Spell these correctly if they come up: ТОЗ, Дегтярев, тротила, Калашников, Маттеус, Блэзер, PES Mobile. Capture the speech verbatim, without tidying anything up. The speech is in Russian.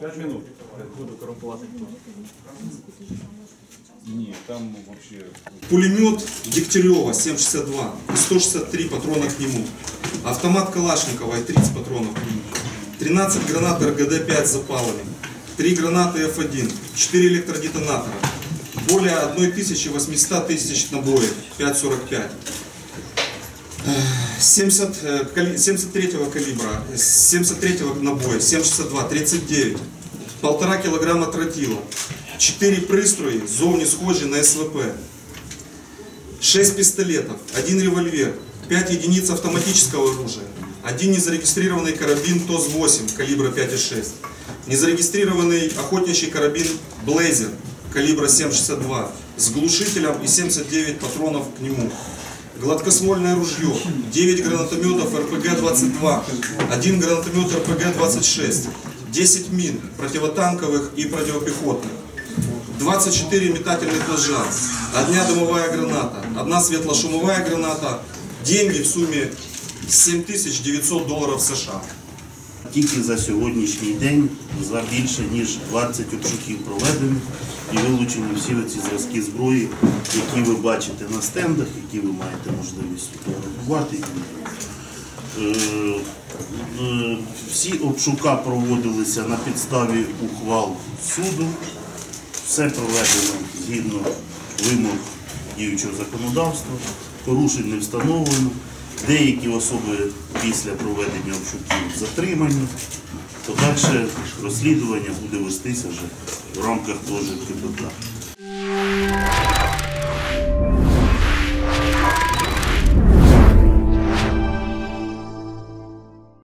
Пять минут. Откуда карамплат? Нет, там вообще... Пулемет Дегтярева семь шестьдесят два и сто шестьдесят три патрона к нему. Автомат Калашникова и тридцать патронов к нему. тринадцать гранат эр гэ дэ пять с запалами. три гранаты эф один. четыре электродетонатора. Более тысячи восьмисот тысяч набоев. пять сорок пять. семьдесят третьего калибра, семьдесят третьего набоя, семь шестьдесят два, тридцать девять, полтора килограмма тротила, четыре пристрои, зовни схожи на эс вэ пэ, шесть пистолетов, один револьвер, пять единиц автоматического оружия, один незарегистрированный карабин ТОЗ восемь калибра пять и шесть, незарегистрированный охотничий карабин Блэзер калибра семь шестьдесят два с глушителем и семьдесят девять патронов к нему. Гладкосмольное ружье, девять гранатометов эр пэ гэ двадцать два, один гранатомет эр пэ гэ двадцать шесть, десять мин противотанковых и противопехотных, двадцать четыре метательных ножа, одна дымовая граната, одна светло-шумовая граната, деньги в сумме семь тисяч дев'ятсот доларів США. Тільки за сьогоднішній день за більше ніж двадцять обшуків проведено і вилучені всі ці зразки зброї, які ви бачите на стендах, які ви маєте можливість фотографувати. Всі обшуки проводилися на підставі ухвал суду. Все проведено згідно вимог діючого законодавства, порушень не встановлено. Деякі особи після проведення обшуків затримані, подальше розслідування буде вестися вже в рамках теж ка пе пе.